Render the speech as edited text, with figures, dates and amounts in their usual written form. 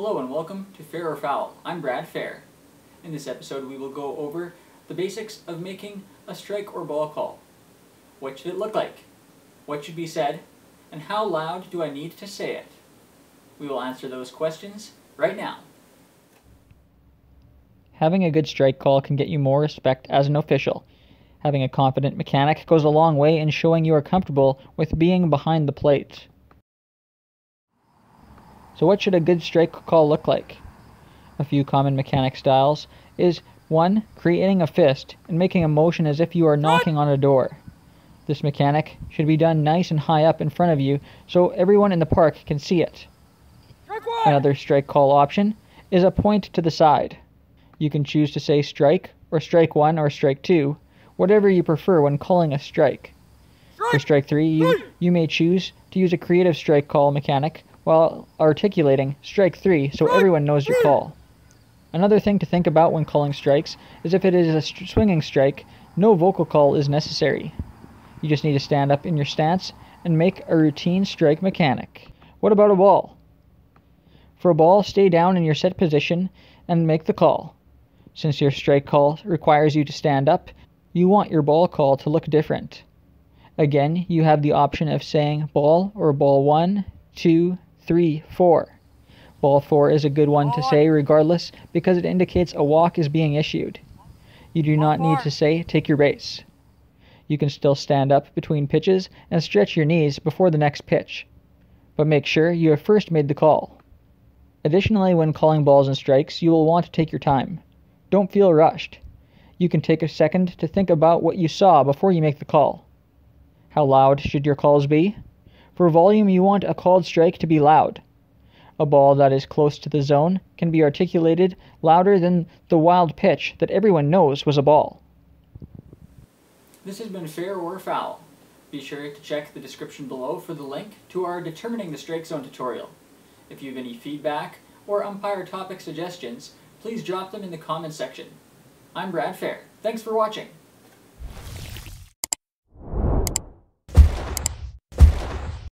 Hello and welcome to Fair or Foul. I'm Brad Fair. In this episode we will go over the basics of making a strike or ball call. What should it look like? What should be said? And how loud do I need to say it? We will answer those questions right now. Having a good strike call can get you more respect as an official. Having a confident mechanic goes a long way in showing you are comfortable with being behind the plate. So what should a good strike call look like? A few common mechanic styles is 1. Creating a fist and making a motion as if you are knocking on a door. This mechanic should be done nice and high up in front of you so everyone in the park can see it. Another strike call option is a point to the side. You can choose to say strike or strike 1 or strike 2, whatever you prefer when calling a strike. For strike 3, you may choose to use a creative strike call mechanic while articulating strike 3 so everyone knows your call. Another thing to think about when calling strikes is if it is a swinging strike, no vocal call is necessary. You just need to stand up in your stance and make a routine strike mechanic. What about a ball? For a ball, stay down in your set position and make the call. Since your strike call requires you to stand up, you want your ball call to look different. Again, you have the option of saying ball or ball 1, 2, 3, 4. Ball 4 is a good one to say regardless because it indicates a walk is being issued. You do not need to say take your base. You can still stand up between pitches and stretch your knees before the next pitch, but make sure you have first made the call. Additionally, when calling balls and strikes, you will want to take your time. Don't feel rushed. You can take a second to think about what you saw before you make the call. How loud should your calls be? For volume, you want a called strike to be loud. A ball that is close to the zone can be articulated louder than the wild pitch that everyone knows was a ball. This has been Fair or Foul. Be sure to check the description below for the link to our Determining the Strike Zone tutorial. If you have any feedback or umpire topic suggestions, please drop them in the comment section. I'm Brad Fair. Thanks for watching.